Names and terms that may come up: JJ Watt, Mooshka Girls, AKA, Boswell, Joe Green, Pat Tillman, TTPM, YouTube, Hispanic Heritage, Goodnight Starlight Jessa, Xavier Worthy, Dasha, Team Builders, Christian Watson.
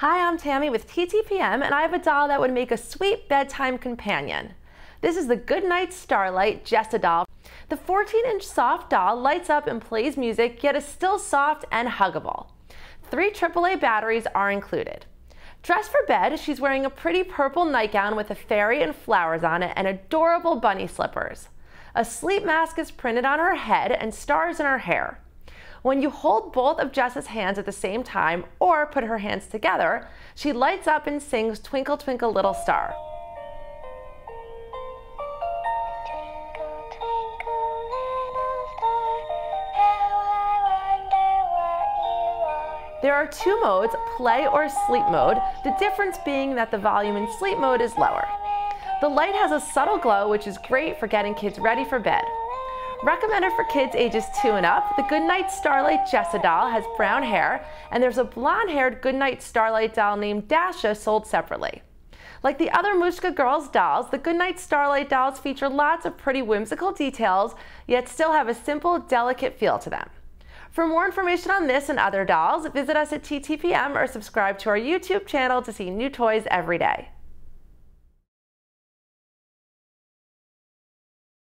Hi, I'm Tammy with TTPM, and I have a doll that would make a sweet bedtime companion. This is the Goodnight Starlight Jessa doll. The 14-inch soft doll lights up and plays music, yet is still soft and huggable. 3 AAA batteries are included. Dressed for bed, she's wearing a pretty purple nightgown with a fairy and flowers on it and adorable bunny slippers. A sleep mask is printed on her head and stars in her hair. When you hold both of Jessa's hands at the same time or put her hands together, she lights up and sings Twinkle Twinkle Little Star. Twinkle, twinkle, little star, how I wonder what you are. There are 2 modes, play or sleep mode, the difference being that the volume in sleep mode is lower. The light has a subtle glow, which is great for getting kids ready for bed. Recommended for kids ages 2 and up, the Goodnight Starlight Jessa doll has brown hair, and there's a blonde-haired Goodnight Starlight doll named Dasha sold separately. Like the other Mooshka Girls dolls, the Goodnight Starlight dolls feature lots of pretty whimsical details, yet still have a simple, delicate feel to them. For more information on this and other dolls, visit us at TTPM or subscribe to our YouTube channel to see new toys every day.